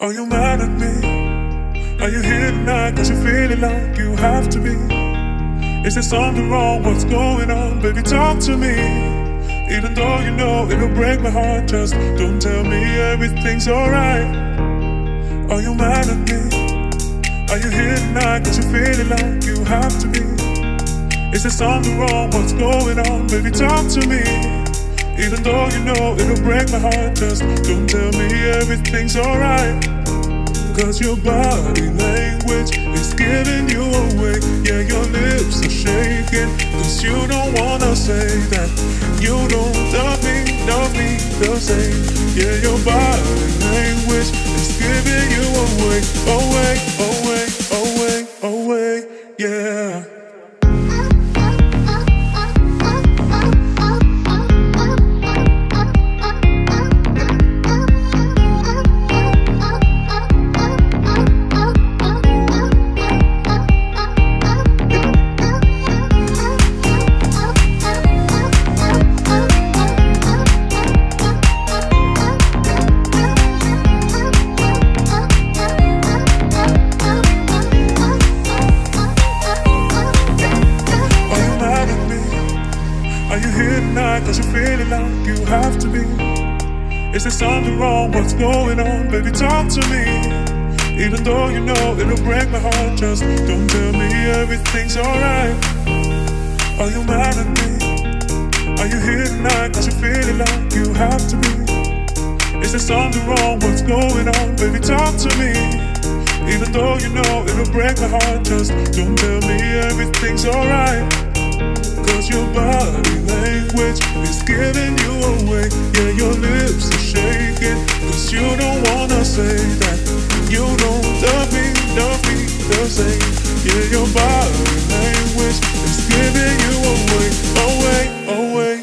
Are you mad at me? Are you here tonight 'cause you're feeling like you have to be? Is there something wrong? What's going on? Baby, talk to me. Even though you know it'll break my heart, just don't tell me everything's alright. Are you mad at me? Are you here tonight 'cause you're feeling like you have to be? Is there something wrong? What's going on? Baby, talk to me. Even though you know it'll break my heart, just don't tell me everything's alright. 'Cause your body language is giving you away. Yeah, your lips are shaking 'cause you don't wanna say that you don't love me the same. Yeah, your body language is giving you away, away, away, away, away, yeah. Are you here tonight 'cause you're feeling like you have to be? Is there something wrong? What's going on? Baby, talk to me. Even though you know it'll break my heart, just don't tell me everything's alright. Are you mad at me? Are you here tonight 'cause you're feeling like you have to be? Is there something wrong? What's going on? Baby, talk to me. Even though you know it'll break my heart, just don't tell me everything's alright. 'Cause your body language is giving you away. Yeah, your lips are shaking 'cause you don't wanna say that you don't love me the same. Yeah, your body language is giving you away, away, away.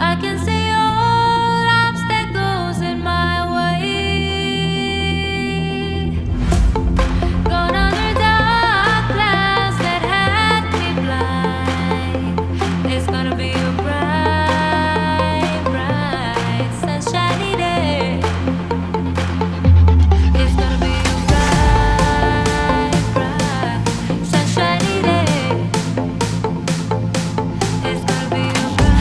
I can see all obstacles in my way. Gone under dark clouds that had me blind. There's gonna be a bright, bright sunshiny day. It's gonna be a bright, bright sunshiny day. It's gonna be a bright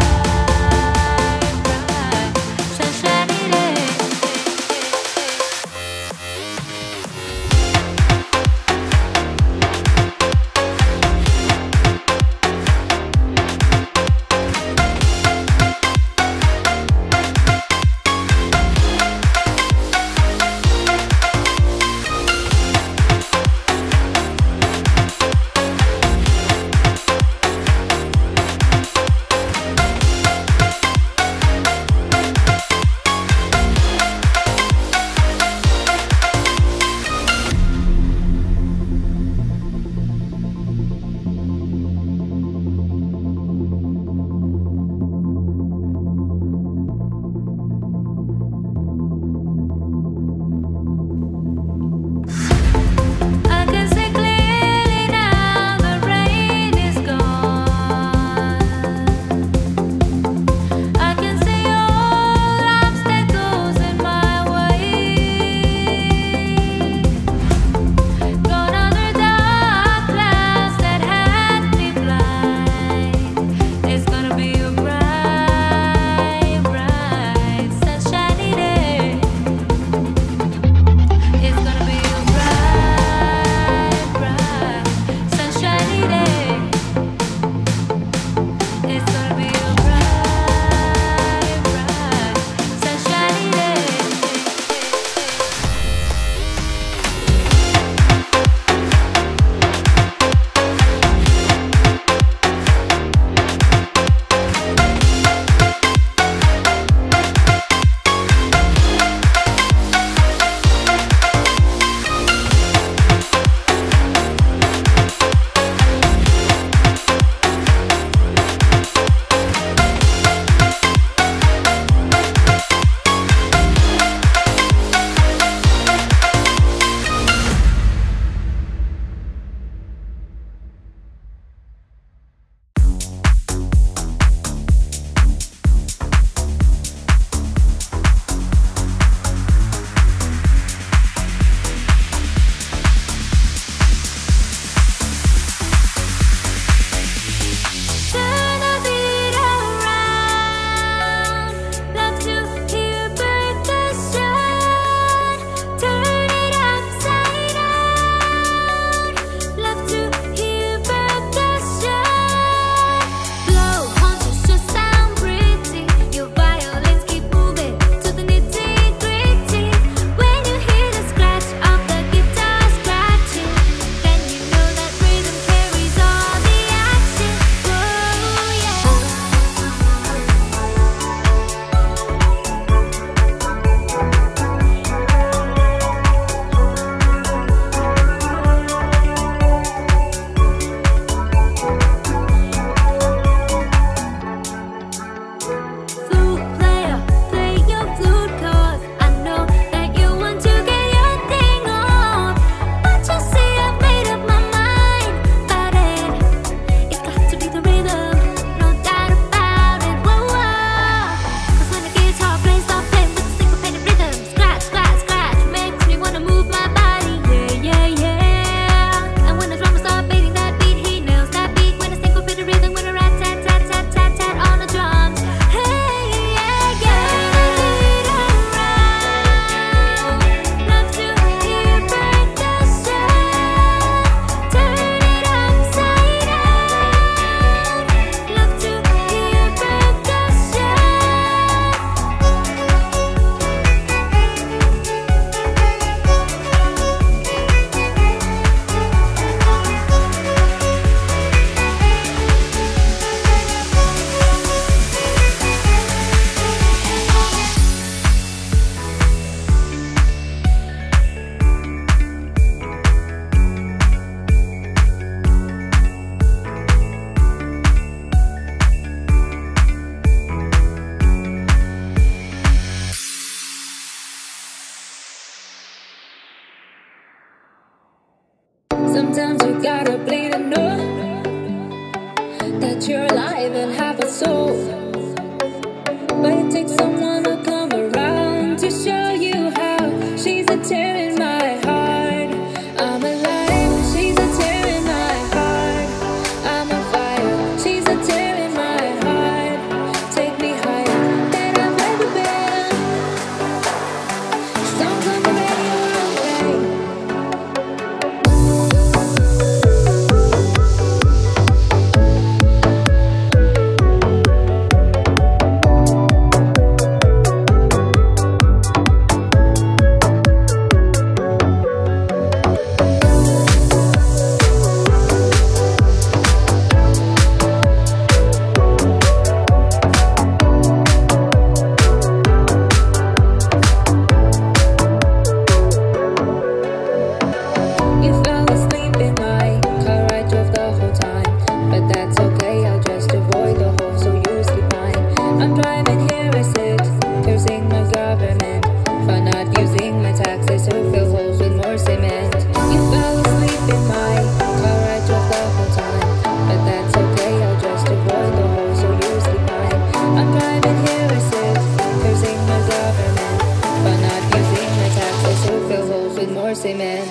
gotta bleed and know that you're alive and have a soul. But it takes someone to come around to show you how. She's a tear in my heart, I'm alive. She's a tear in my heart, I'm on fire. She's a tear in my heart, take me higher than I've ever been. Songs on the radio. Amen.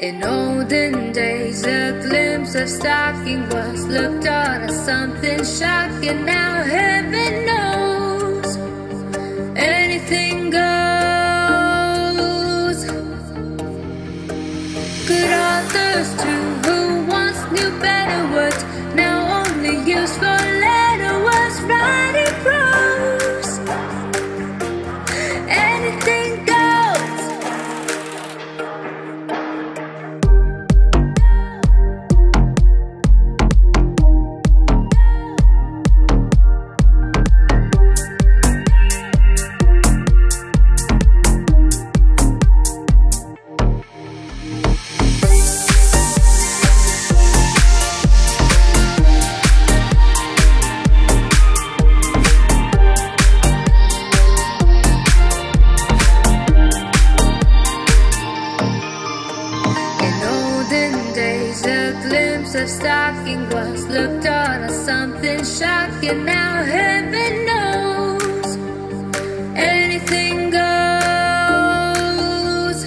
In olden days, a glimpse of stocking was looked on as something shocking. Now heaven knows anything goes. Good authors too, who once knew better words, now only used for letter words, writing prose. Anything goes. Of stocking was looked on as something shocking. Now heaven knows anything goes.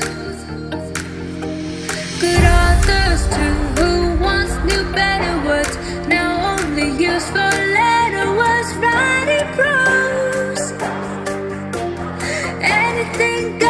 Good authors too, who once knew better words, now only used for letter words, writing prose. Anything goes.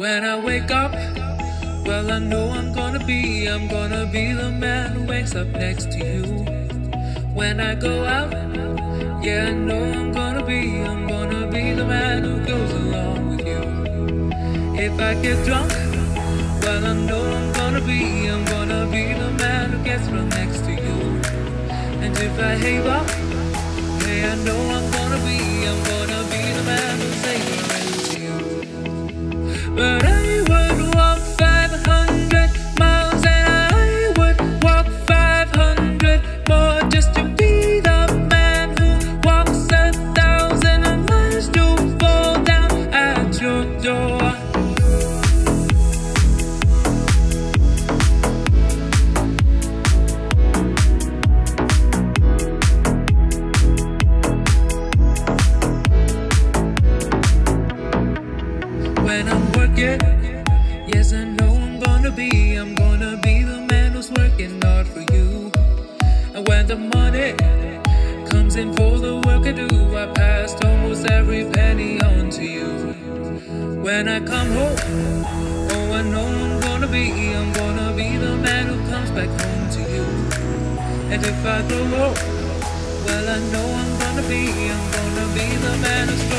When I wake up, well, I know I'm gonna be the man who wakes up next to you. When I go out, yeah, I know I'm gonna be the man who goes along with you. If I get drunk, well, I know I'm gonna be the man who gets right next to you. And if I have up, yeah, I know I'm gonna be the man who saves the rest of you. But I would walk 500 miles and I would walk 500 more just to be the man who walks 1,000 miles to fall down at your door. When I'm working, yes, I know I'm gonna be the man who's working hard for you. And when the money comes in for the work I do, I passed almost every penny on to you. When I come home, oh, I know I'm gonna be the man who comes back home to you. And if I grow old, well, I know I'm gonna be the man who's